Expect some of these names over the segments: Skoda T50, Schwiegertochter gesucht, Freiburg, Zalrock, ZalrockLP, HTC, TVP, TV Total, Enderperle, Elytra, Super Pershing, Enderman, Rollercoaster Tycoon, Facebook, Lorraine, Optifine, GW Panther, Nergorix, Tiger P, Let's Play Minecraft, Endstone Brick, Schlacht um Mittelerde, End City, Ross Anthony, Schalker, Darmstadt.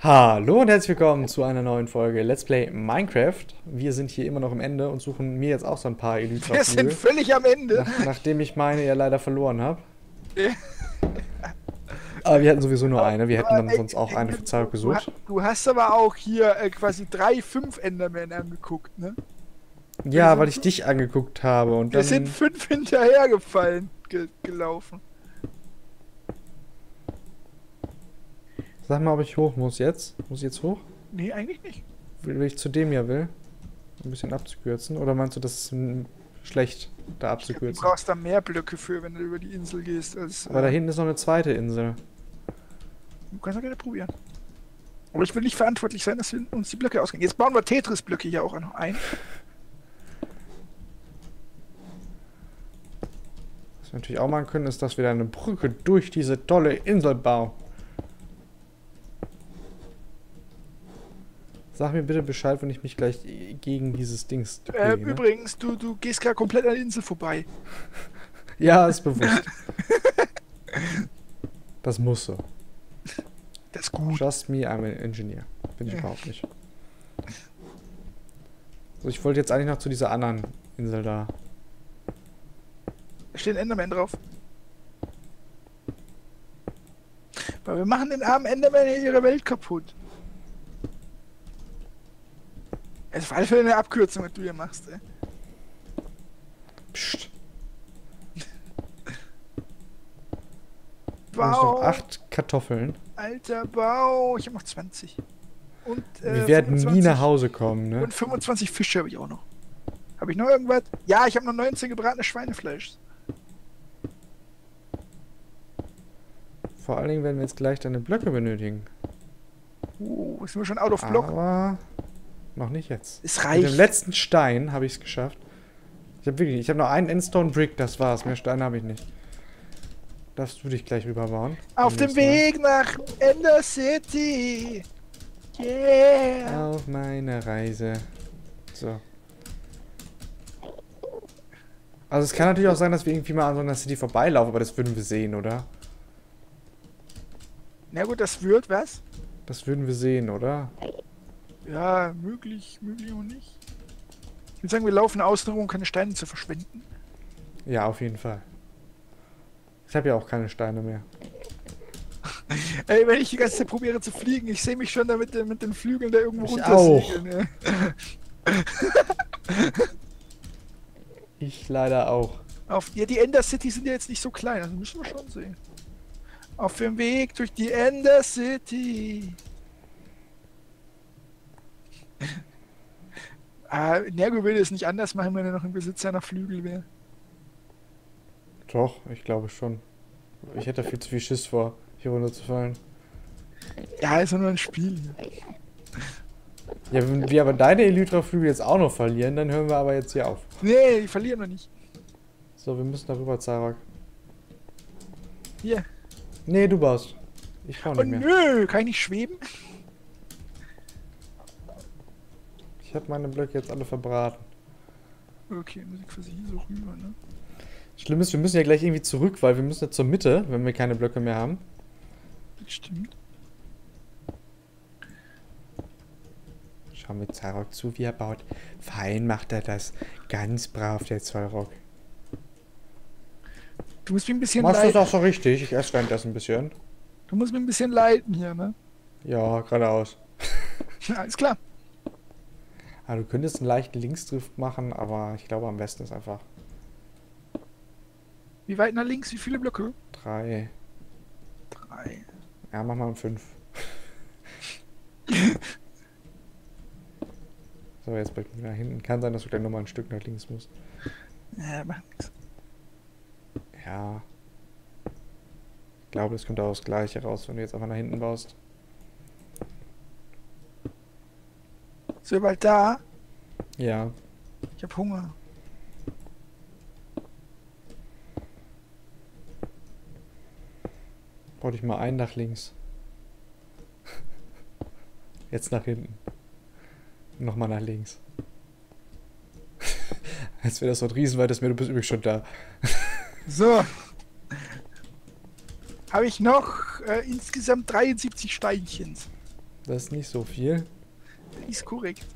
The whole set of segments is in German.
Hallo und herzlich willkommen zu einer neuen Folge Let's Play Minecraft. Wir sind hier immer noch am Ende und suchen mir jetzt auch so ein paar Elytra. Wir sind völlig am Ende! Nachdem ich meine ja leider verloren habe. Aber wir hatten sowieso nur eine, wir hätten dann sonst auch eine für ZalrockLP gesucht. Du hast aber auch hier quasi 5 Enderman angeguckt, ne? Ja, weil ich dich angeguckt habe und dann... Wir sind 5 hinterhergefallen, gelaufen. Sag mal, ob ich hoch muss jetzt. Muss ich jetzt hoch? Nee, eigentlich nicht. Will ich zu dem ja will. Ein bisschen abzukürzen. Oder meinst du, das ist schlecht, da abzukürzen? Du brauchst da mehr Blöcke für, wenn du über die Insel gehst. Als, aber da hinten ist noch eine zweite Insel. Du kannst doch gerne probieren. Aber ich will nicht verantwortlich sein, dass wir uns die Blöcke ausgehen. Jetzt bauen wir Tetris-Blöcke hier auch noch ein. Was wir natürlich auch machen können, ist, dass wir da eine Brücke durch diese tolle Insel bauen. Sag mir bitte Bescheid, wenn ich mich gleich gegen dieses Dings... ne? Übrigens, du gehst gerade komplett an der Insel vorbei. Ja, ist bewusst. Das muss so. Das ist gut. Just me, I'm an engineer. Bin ich überhaupt nicht. So, ich wollte jetzt eigentlich noch zu dieser anderen Insel da. Da steht ein Enderman drauf. Weil wir machen den armen Enderman in ihrer Welt kaputt. Es ist auf alle Fälle eine Abkürzung, was du hier machst, ey. Psst. Bau. Ich habe noch 8 Kartoffeln. Alter, Bau. Ich habe noch 20. Und, wir werden 25. nie nach Hause kommen, ne? Und 25 Fische habe ich auch noch. Habe ich noch irgendwas? Ja, ich habe noch 19 gebratenes Schweinefleisch. Vor allen Dingen werden wir jetzt gleich deine Blöcke benötigen. Jetzt sind wir schon out of block. Aber... Noch nicht jetzt. Es reicht. Mit dem letzten Stein habe ich es geschafft. Ich habe wirklich nicht. Ich habe noch einen Endstone Brick, das war's. Mehr Steine habe ich nicht. Darfst du dich gleich rüberbauen? Auf dem Weg nach End City. Yeah. Auf meiner Reise. So. Also es kann natürlich auch sein, dass wir irgendwie mal an so einer City vorbeilaufen, aber das würden wir sehen, oder? Na gut, das wird was? Das würden wir sehen, oder? Ja, möglich und nicht. Ich würde sagen, wir laufen außen rum, um keine Steine zu verschwenden. Ja, auf jeden Fall. Ich habe ja auch keine Steine mehr. Ey, wenn ich die ganze Zeit probiere zu fliegen, ich sehe mich schon da mit den Flügeln da irgendwo runtersegeln. Ich leider auch. Ja, die Ender City sind ja jetzt nicht so klein, also müssen wir schon sehen. Auf dem Weg durch die Ender City. Nergo würde es nicht anders machen, wenn er noch ein Besitzer nach Flügel wäre. Doch, ich glaube schon. Ich hätte da viel zu viel Schiss vor, hier runterzufallen. Ja, ist doch nur ein Spiel. Ja, wenn wir aber deine Elytra-Flügel jetzt auch noch verlieren, dann hören wir aber jetzt hier auf. Nee, die verlieren wir nicht. So, wir müssen darüber, Zarak. Hier. Nee, du baust. Ich kann nicht mehr. Nö, kann ich nicht schweben? Ich habe meine Blöcke jetzt alle verbraten. Okay, muss ich quasi hier so rüber, ne? Schlimm ist, wir müssen ja gleich irgendwie zurück, weil wir müssen ja zur Mitte, wenn wir keine Blöcke mehr haben. Das stimmt. Schauen wir Zarok zu, wie er baut. Fein macht er das. Ganz brav, der Zarok. Du musst mir ein bisschen leiten. Machst du das auch so richtig? Ich esse das ein bisschen. Du musst mir ein bisschen leiten hier, ne? Ja, geradeaus. Ja, alles klar. Also, du könntest einen leichten Linksdrift machen, aber ich glaube am besten ist einfach... Wie weit nach links? Wie viele Blöcke? 3. 3. Ja, mach mal um 5. So, jetzt bald wieder hinten. Kann sein, dass du gleich nochmal ein Stück nach links musst. Ja, mach nix. Ja. Ich glaube, das kommt auch das Gleiche raus, wenn du jetzt einfach nach hinten baust. Sind wir bald da? Ja. Ich hab Hunger. Baue dich mal ein nach links. Jetzt nach hinten. Nochmal nach links. Als wäre das dort riesenweit, dass mir du bist übrigens schon da. So. Habe ich noch insgesamt 73 Steinchen. Das ist nicht so viel. Ist korrekt.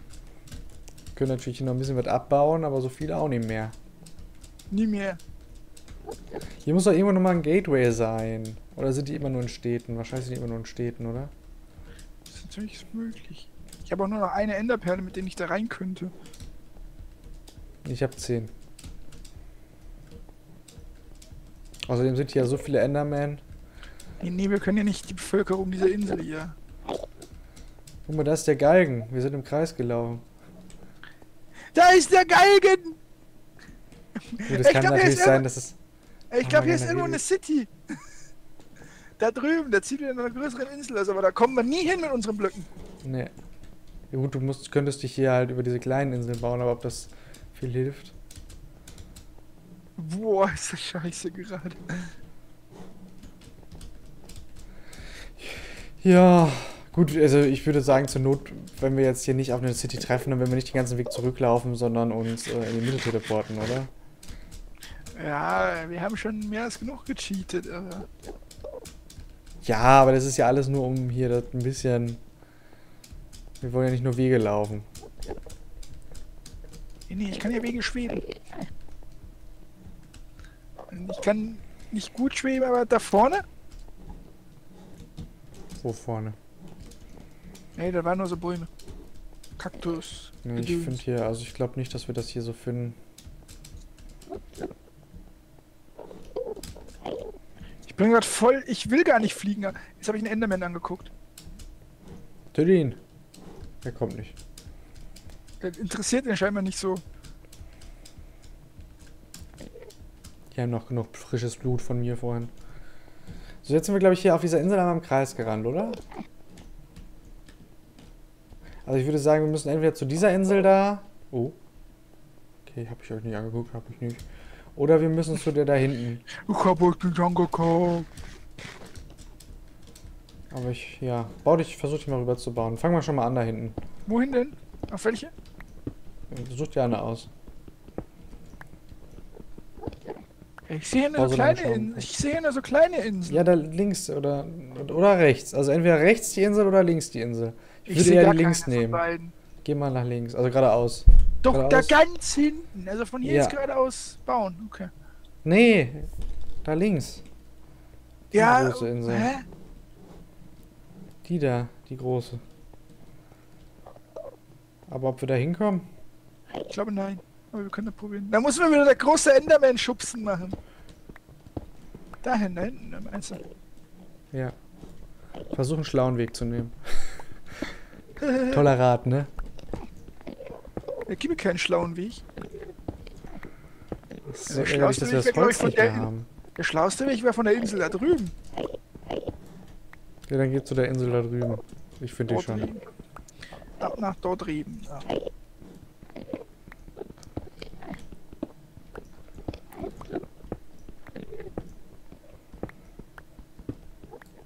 Wir können natürlich noch ein bisschen was abbauen, aber so viel auch nicht mehr. Nie mehr. Hier muss doch irgendwann nochmal ein Gateway sein. Oder sind die immer nur in Städten? Wahrscheinlich sind die immer nur in Städten, oder? Das ist natürlich möglich. Ich habe auch nur noch eine Enderperle, mit der ich da rein könnte. Ich habe 10. Außerdem sind hier ja so viele Endermen. Nee, wir können ja nicht die Bevölkerung dieser Insel hier. Guck mal, da ist der Galgen. Wir sind im Kreis gelaufen. Da ist der Galgen! So, das kann natürlich sein, dass es... Ich glaube, hier ist irgendwo eine City. Da drüben, da zieht wieder eine größere Insel aus, aber da kommen wir nie hin mit unseren Blöcken. Nee. Ja, gut, du könntest dich hier halt über diese kleinen Inseln bauen, aber ob das viel hilft... Boah, ist das scheiße gerade. Ja, gut, also ich würde sagen, zur Not, wenn wir jetzt hier nicht auf eine City treffen, dann werden wir nicht den ganzen Weg zurücklaufen, sondern uns in die Mitte teleporten, oder? Ja, wir haben schon mehr als genug gecheatet, aber... Ja, aber das ist ja alles nur um hier das ein bisschen... Wir wollen ja nicht nur Wege laufen. Nee, ich kann ja Wege schweben. Ich kann nicht gut schweben, aber da vorne? Wo vorne? Ey, da waren nur so Bäume. Kaktus. Nee, ich finde hier, also ich glaube nicht, dass wir das hier so finden. Ich bin gerade voll, ich will gar nicht fliegen. Jetzt habe ich einen Enderman angeguckt. Töte ihn. Der kommt nicht. Das interessiert ihn scheinbar nicht so. Die haben noch genug frisches Blut von mir vorhin. So, jetzt sind wir, glaube ich, hier auf dieser Insel einmal im Kreis gerannt, oder? Also ich würde sagen, wir müssen entweder zu dieser Insel da... Oh. Okay, habe ich euch nicht angeguckt, habe ich nicht. Oder wir müssen zu der da hinten. Ich habe euch nicht angeguckt. Aber ich, ja. Bau dich, versuch dich mal rüber zu bauen. Fangen wir schon mal an da hinten. Wohin denn? Auf welche? Such dir eine aus. Ich sehe nur so kleine Inseln. Ich sehe nur so kleine Inseln. Ja, da links oder rechts. Also entweder rechts die Insel oder links die Insel. Ich würde eher die links nehmen. Geh mal nach links, also geradeaus. Doch, geradeaus. Da ganz hinten. Also von hier ja. Ist geradeaus bauen. Okay. Nee, da links. Ja. Die große Insel. Hä? Die da, die große. Aber ob wir da hinkommen? Ich glaube nein. Aber wir können das probieren. Da müssen wir wieder der große Enderman-Schubsen machen. Dahin, da hinten, im Einzelnen. Ja. Versuch einen schlauen Weg zu nehmen. Toller Rat, ne? Ja, gib mir keinen schlauen Weg. Das ist so ärgerlich, dass wir das Holz nicht mehr haben. Der schlauste Weg wäre von der Insel da drüben. Ja, dann geht zu der Insel da drüben. Ich finde dich schon. Ab nach dort drüben. Ja.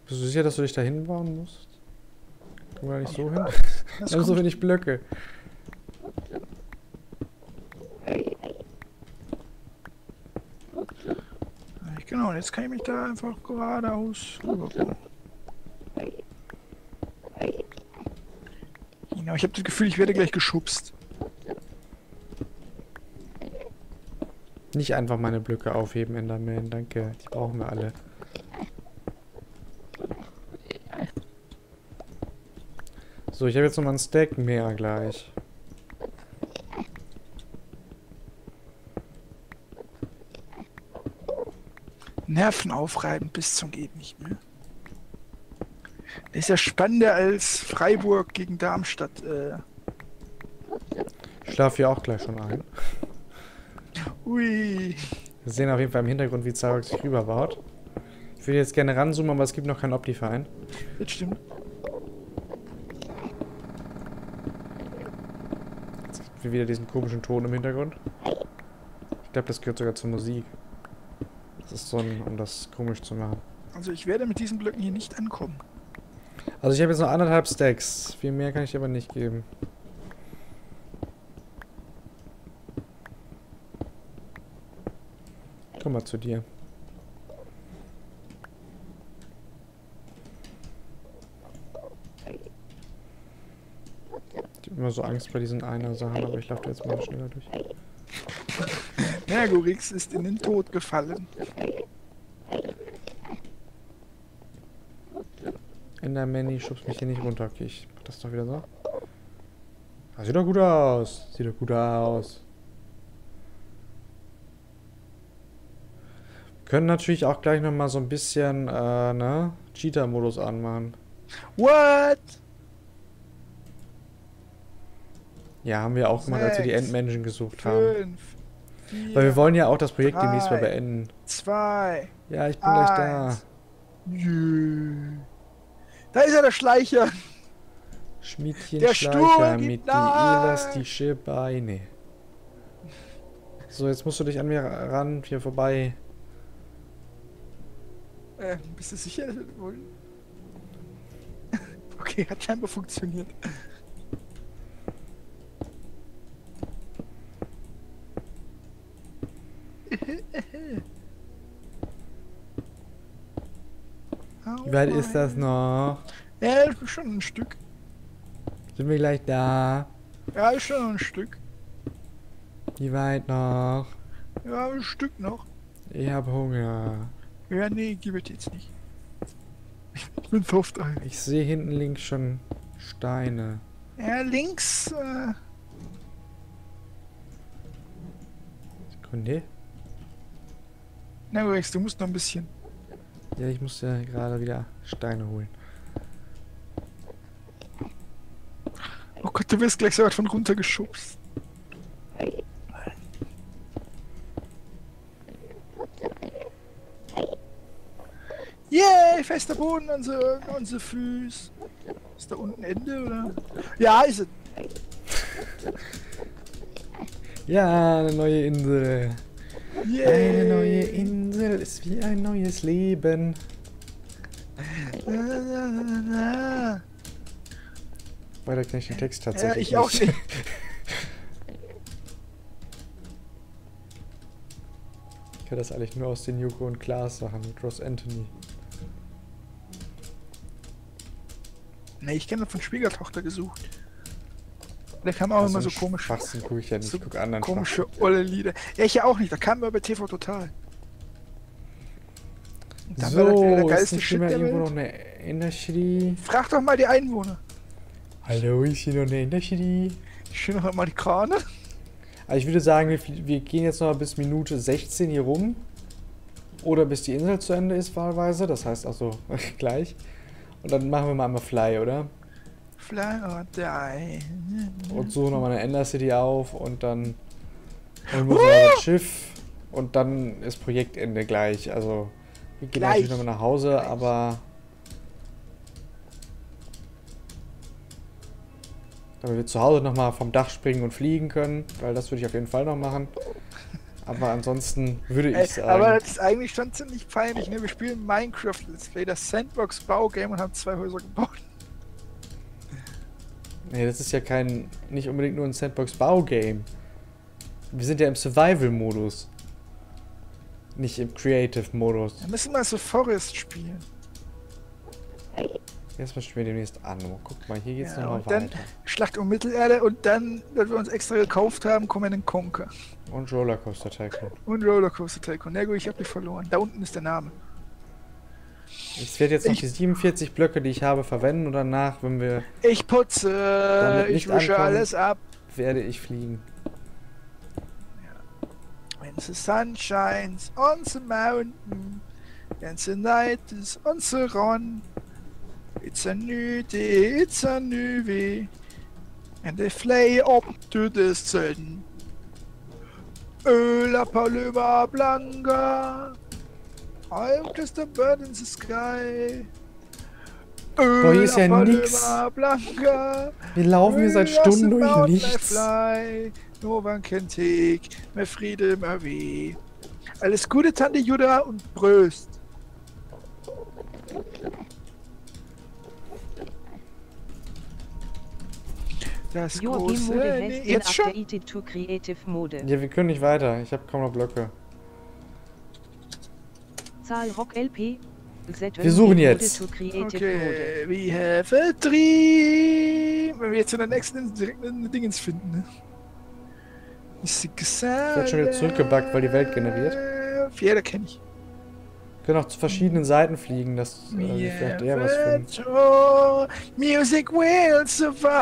Bist du sicher, dass du dich da hinbauen musst? Können wir da nicht so hin? Wir haben so wenig Blöcke. Genau, jetzt kann ich mich da einfach geradeaus rüberkommen. Genau, ich habe das Gefühl, ich werde gleich geschubst. Nicht einfach meine Blöcke aufheben, Enderman, danke. Die brauchen wir alle. So, ich habe jetzt nochmal einen Stack mehr gleich. Nerven aufreiben bis zum geht nicht mehr. Das ist ja spannender als Freiburg gegen Darmstadt. Ich schlafe hier auch gleich schon ein. Ui. Wir sehen auf jeden Fall im Hintergrund, wie Zarok sich rüberbaut. Ich würde jetzt gerne ranzoomen, aber es gibt noch keinen Optifine. Das stimmt. Wieder diesen komischen Ton im Hintergrund. Ich glaube, das gehört sogar zur Musik. Das ist so ein, um das komisch zu machen. Also ich werde mit diesen Blöcken hier nicht ankommen. Also ich habe jetzt noch 1,5 Stacks. Viel mehr kann ich aber nicht geben. Komm mal zu dir. immer so Angst bei diesen einer Sachen, aber ich laufe jetzt mal schneller durch. Nergorix ist in den Tod gefallen. Enderman, schubst mich hier nicht runter. Okay, ich mach das doch wieder so. Ah, sieht doch gut aus. Sieht doch gut aus. Wir können natürlich auch gleich nochmal so ein bisschen, ne? Cheater-Modus anmachen. What? Ja, haben wir auch gemacht, als wir die Endmenschen gesucht haben. 4, weil wir wollen ja auch das Projekt demnächst mal beenden. 2. Ja, ich bin gleich da. Da ist ja der Schleicher. Schmiedchen der Schleicher mit elastische Beine. So, jetzt musst du dich an mir ran, hier vorbei. Bist du sicher? Okay, hat scheinbar funktioniert. Wie weit ist das noch? Ja, ist schon ein Stück. Sind wir gleich da? Ja, ist schon ein Stück. Wie weit noch? Ja, ein Stück noch. Ich hab Hunger. Ja, nee, gebe ich jetzt nicht. Ich bin verhofft. Ich sehe hinten links schon Steine. Ja, links. Sekunde. Na, du musst noch ein bisschen. Ja, ich muss ja gerade wieder Steine holen. Oh Gott, du wirst gleich so weit von runtergeschubst. Yay, fester Boden an unsere Füße. Ist da unten Ende, oder? Ja, ist es. Ja, eine neue Insel. Yeah. Eine neue Insel ist wie ein neues Leben. Weiter kann ich den Text tatsächlich ich auch nicht. Ich kann das eigentlich nur aus den Yuko und Klaas Sachen mit Ross Anthony. Ne, ich kenne das von Schwiegertochter gesucht. Da kam auch immer so komische. Schwachsinn gucke ich ja nicht, ich gucke anderen komische olle Lieder. Ja, ich ja auch nicht, da kamen wir bei TV Total. Und dann war das wieder der geilste Shit der Welt. Noch eine Enderschiri. Frag doch mal die Einwohner. Hallo, ist hier noch eine Enderschiri? Ich schön noch mal die Krane. Also ich würde sagen, wir gehen jetzt noch bis Minute 16 hier rum. Oder bis die Insel zu Ende ist, wahlweise. Das heißt also gleich. Und dann machen wir mal einmal Fly, oder? Fly or die. Und so nochmal eine Ender City auf und dann holen wir das Schiff. Und dann ist Projektende gleich. Also wir gehen natürlich nochmal nach Hause, aber... Damit wir zu Hause nochmal vom Dach springen und fliegen können, weil das würde ich auf jeden Fall noch machen. Aber ansonsten würde ich sagen... Aber das ist eigentlich schon ziemlich peinlich, ne? Wir spielen Minecraft Let's Play, das Sandbox-Bau-Game und haben 2 Häuser gebaut. Nee, das ist ja kein... nicht unbedingt nur ein Sandbox-Bau-Game. Wir sind ja im Survival-Modus. Nicht im Creative-Modus. Wir müssen mal so Forest spielen. Erstmal spielen wir demnächst an. Guck mal, hier geht's nochmal weiter. Dann Schlacht um Mittelerde und dann, weil wir uns extra gekauft haben, kommen wir in den Conker. Und Rollercoaster Tycoon. Na gut, ich hab dich verloren. Da unten ist der Name. Ich werde jetzt noch die 47 Blöcke, die ich habe, verwenden und danach, wenn wir... Ich putze! Ich wische alles ab! Werde ich fliegen. Ja. When the sun shines on the mountain and the night is on the run. It's a new day, it's a new way, and they fly up to the sun. Oh, la paloma blanca, I'm just a bird in the sky. Oh, hier ist ja nix. Wir laufen hier seit Stunden durch nichts. No one can take my freedom away. Alles Gute, Tante Judah, und Prost. Das große jetzt schon? Ja, wir können nicht weiter. Ich habe kaum noch Blöcke. ZalrockLP. Wir suchen jetzt. Okay, we have a dream. wir jetzt in der nächsten Insel direkt eine Dingens finden, ne? Ich werde schon wieder zurückgebackt, weil die Welt generiert. Ja, da kenne ich. Wir können auch zu verschiedenen Seiten fliegen, dass vielleicht eher was finden. Music will survive.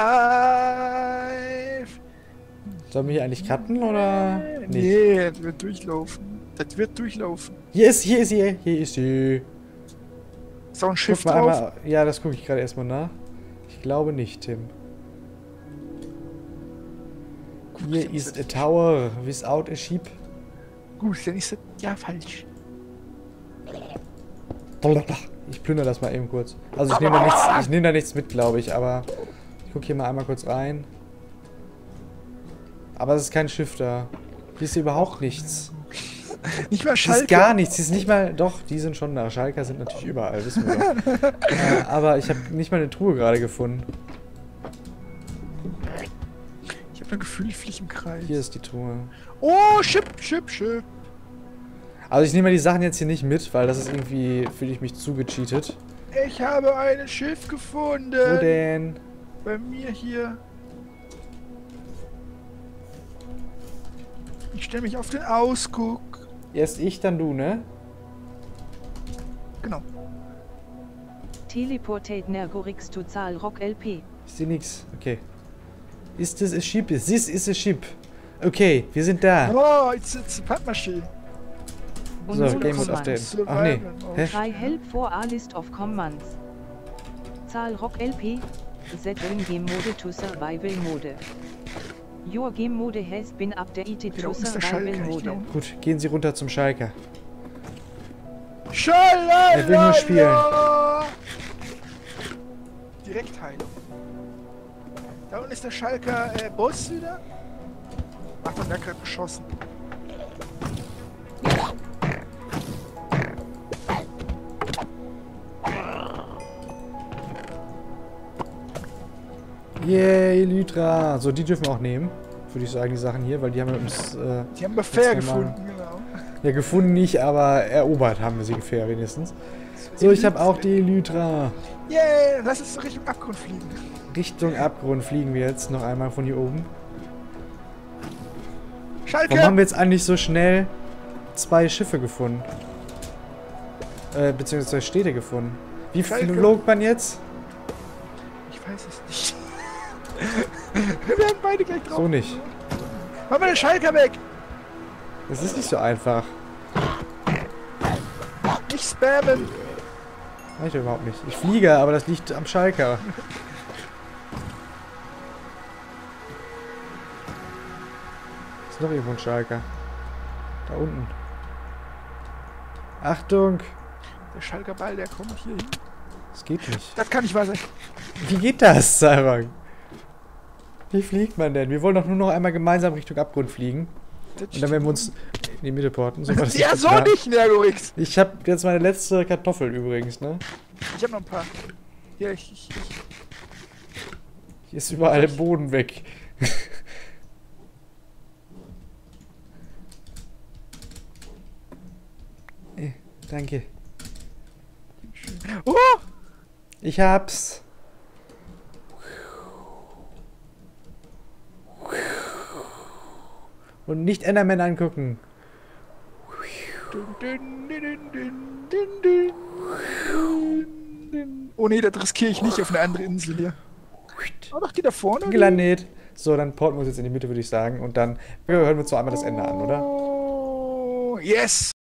Sollen wir hier eigentlich cutten oder nicht? Nee, das wird durchlaufen. Das wird durchlaufen. Hier ist, hier ist sie. Ist auch ein Schiff drauf? Einmal, ja, das gucke ich gerade erstmal nach. Ich glaube nicht, Tim. Hier ist a tower without a ship. Gut, dann ist das ja falsch. Ich plündere das mal eben kurz. Also ich nehme da nichts, mit, glaube ich, aber ich gucke hier mal einmal kurz rein. Aber es ist kein Schiff da. Hier ist hier überhaupt nichts. Nicht mal Schalker. Hier ist gar nichts. Hier ist nicht mal. Doch, die sind schon da. Schalker sind natürlich überall, wissen wir doch. Aber ich habe nicht mal eine Truhe gerade gefunden. Ich habe ein Gefühl, ich fliege im Kreis. Hier ist die Truhe. Oh, Chip. Also ich nehme mal die Sachen jetzt hier nicht mit, weil das ist irgendwie, fühle ich mich zugecheatet. Ich habe ein Schiff gefunden. Wo denn? Bei mir hier. Ich stelle mich auf den Ausguck. Erst ich, dann du, ne? Genau. Teleportate Nergorix to ZalrockLP. Ich sehe nix. Okay. Ist das ein Ship? This is a ship. Okay, wir sind da. Oh, it's a Pappmaschine. So, Game Mode auf den. Ach nee. Try help for a list of commands. ZalrockLP. Set in Game Mode to Survival Mode. Your Game Mode has been updated to Survival Mode. Gut, gehen Sie runter zum Schalker. Schalker! Er will nur spielen. Direktheilung. Da unten ist der Schalker Boss wieder. Ach, man hat gerade geschossen. Yay, Elytra. So, die dürfen wir auch nehmen, würde ich sagen, die Sachen hier, weil die haben wir uns... die haben wir fair gefunden, genau. Ja, gefunden nicht, aber erobert haben wir sie fair wenigstens. So, ich habe auch die Elytra. Yay, yeah, lass uns Richtung Abgrund fliegen. Richtung Abgrund fliegen wir jetzt noch einmal von hier oben. Schalke! Warum haben wir jetzt eigentlich so schnell zwei Schiffe gefunden? Beziehungsweise zwei Städte gefunden. Wie flog man jetzt? Ich weiß es nicht. Wir haben beide gleich drauf. So nicht. Mach mal den Schalker weg! Das ist nicht so einfach. Nicht spammen! Reicht überhaupt nicht. Ich fliege, aber das liegt am Schalker. Ist noch irgendwo ein Schalker. Da unten. Achtung! Der Schalkerball, der kommt hier hin. Das geht nicht. Das kann nicht wahr sein. Wie geht das, Zalrock? Wie fliegt man denn? Wir wollen doch nur noch einmal gemeinsam Richtung Abgrund fliegen. Und dann werden wir uns in die Mitte porten. So ja, so nicht, Nergorix! Ich habe jetzt meine letzte Kartoffel übrigens, ne? Ich habe noch ein paar. Ja, Hier ist überall der Boden weg. Danke. Oh! Ich hab's. Und nicht Enderman angucken. Oh ne, das riskiere ich nicht auf eine andere Insel hier. Oh, doch, die da vorne. Gelandet. So, dann porten wir uns jetzt in die Mitte, würde ich sagen. Und dann hören wir uns noch einmal das Ende an, oder? Yes!